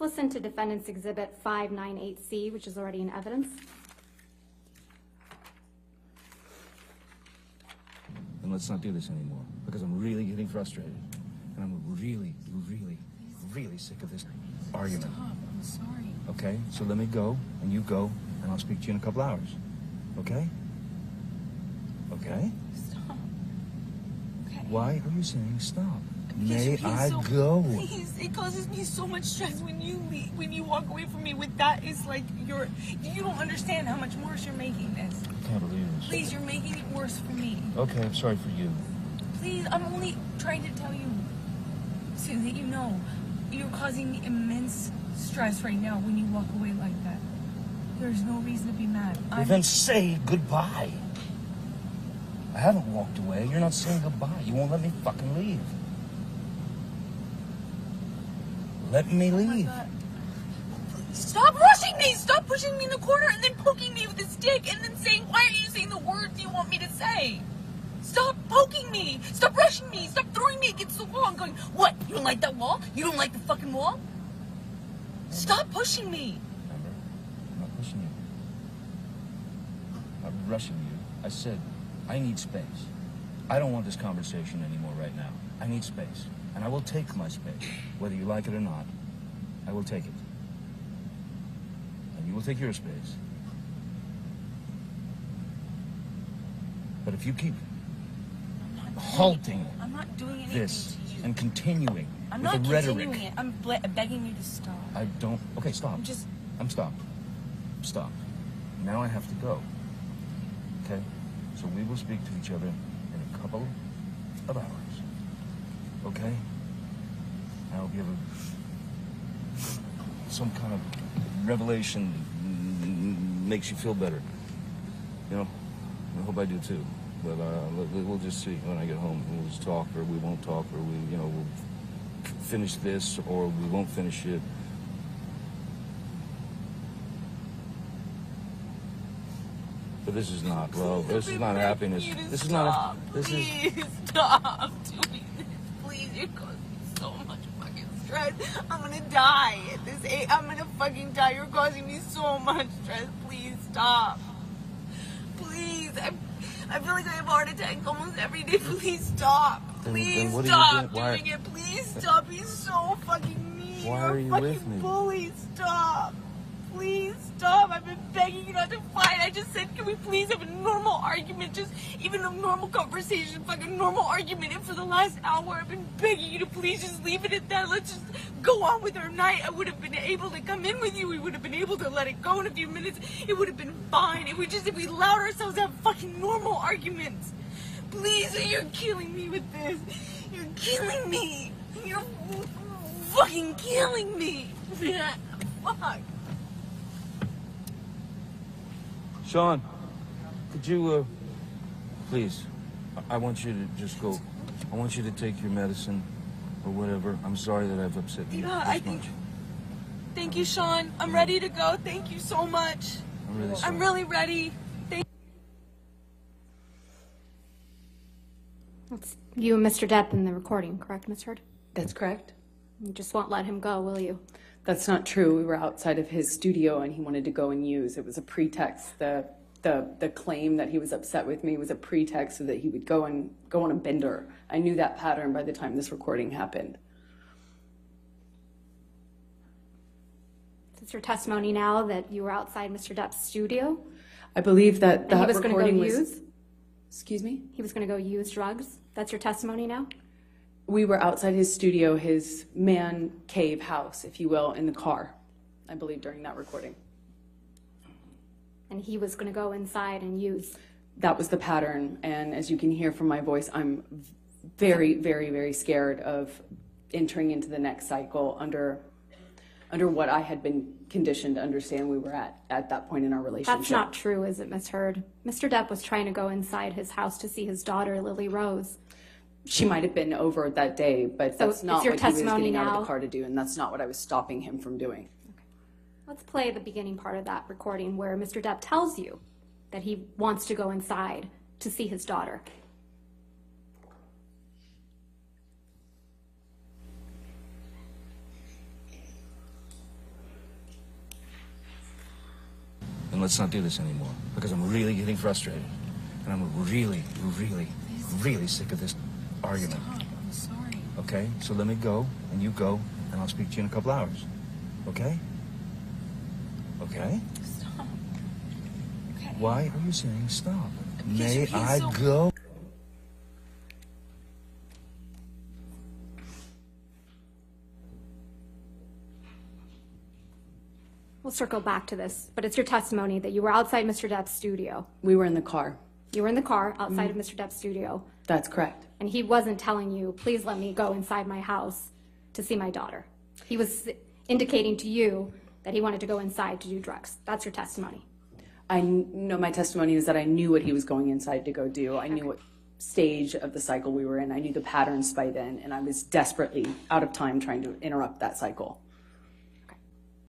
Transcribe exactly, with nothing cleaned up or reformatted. Let's listen to Defendant's Exhibit five ninety-eight C, which is already in evidence. Then let's not do this anymore, because I'm really getting frustrated. And I'm really, really, really sick of this argument. Stop. I'm sorry. Okay? So let me go, and you go, and I'll speak to you in a couple hours. Okay? Okay? Stop. Okay. Why are you saying stop? May I so, go? Please, it causes me so much stress when you leave, when you walk away from me with that. It's like you're, you don't understand how much worse you're making this. I can't believe this. Please, you're making it worse for me. Okay, I'm sorry for you. Please, I'm only trying to tell you so that you know you're causing me immense stress right now when you walk away like that. There's no reason to be mad. I'm... Then say goodbye. I haven't walked away. You're not saying goodbye. You won't let me fucking leave. Let me leave. Oh, stop rushing me! Stop pushing me in the corner and then poking me with a stick and then saying, why are you saying the words you want me to say? Stop poking me! Stop rushing me! Stop throwing me against the wall and going, what? You don't like that wall? You don't like the fucking wall? Stop pushing me! Amber, I'm not pushing you. I'm rushing you. I said, I need space. I don't want this conversation anymore right now. I need space. And I will take my space, whether you like it or not. I will take it. And you will take your space. But if you keep halting I'm not doing anything this to you. And continuing I'm with not the continuing rhetoric... It. I'm begging you to stop. I don't... Okay, stop. I'm just... I'm stopped. Stop. Now I have to go. Okay? So we will speak to each other in a couple of hours. Okay? I hope you have a, some kind of revelation makes you feel better. You know? I hope I do too. But uh, we'll just see when I get home. We'll just talk, or we won't talk, or we, you know, we'll finish this, or we won't finish it. But this is not love. This is not happiness. This is not. This is. Please stop doing this. Please, you're causing me so much fucking stress. I'm gonna die at this age. I'm gonna fucking die. You're causing me so much stress. Please stop. Please, I, I feel like I have a heart attack almost every day. Please stop. Please then, then stop do doing it. Please stop. He's so fucking mean. Why are you fucking with me? Bully. Stop. Please stop. I've been begging you not to fight. I just said, can we please have a normal argument? Just even a normal conversation, fucking normal argument. And for the last hour, I've been begging you to please just leave it at that. Let's just go on with our night. I would have been able to come in with you. We would have been able to let it go in a few minutes. It would have been fine. It would just, if we allowed ourselves to have fucking normal arguments. Please, you're killing me with this. You're killing me. You're fucking killing me. Fuck. Sean, could you, uh, please, I, I want you to just go, I want you to take your medicine or whatever. I'm sorry that I've upset you. Yeah, I think, much. Thank you, Sean. I'm ready to go. Thank you so much. I'm really sorry. I'm really ready. Thank That's you and Mister Depp in the recording, correct, Miz Heard? That's correct. You just won't let him go, will you? That's not true. We were outside of his studio and he wanted to go and use. It was a pretext. The the the claim that he was upset with me was a pretext so that he would go and go on a bender. I knew that pattern by the time this recording happened. Is your testimony now that you were outside Mister Depp's studio? I believe that that and he was recording gonna go was. Use? Excuse me? He was going to go use drugs. That's your testimony now? We were outside his studio, his man cave house, if you will, in the car, I believe, during that recording. And he was going to go inside and use. That was the pattern. And as you can hear from my voice, I'm very, very, very scared of entering into the next cycle under under what I had been conditioned to understand we were at at that point in our relationship. That's not true, is it, Miz Heard? Mister Depp was trying to go inside his house to see his daughter, Lily Rose. She might have been over that day, but so that's not what he was getting out of the car to do, and that's not what I was stopping him from doing. Okay. Let's play the beginning part of that recording where Mister Depp tells you that he wants to go inside to see his daughter. let's not do this anymore, because I'm really getting frustrated. And I'm really, really, really sick of this argument. Stop. I'm sorry. Okay? So let me go, and you go, and I'll speak to you in a couple hours. Okay? Okay? Stop. Okay. Why are you saying stop? May I go? We'll circle back to this, but it's your testimony that you were outside Mister Depp's studio. We were in the car. You were in the car outside mm-hmm. of Mister Depp's studio. That's correct. And he wasn't telling you, please let me go inside my house to see my daughter. He was indicating to you that he wanted to go inside to do drugs. That's your testimony. I know my testimony is that I knew what he was going inside to go do. I okay. knew what stage of the cycle we were in. I knew the patterns by then, and I was desperately out of time trying to interrupt that cycle.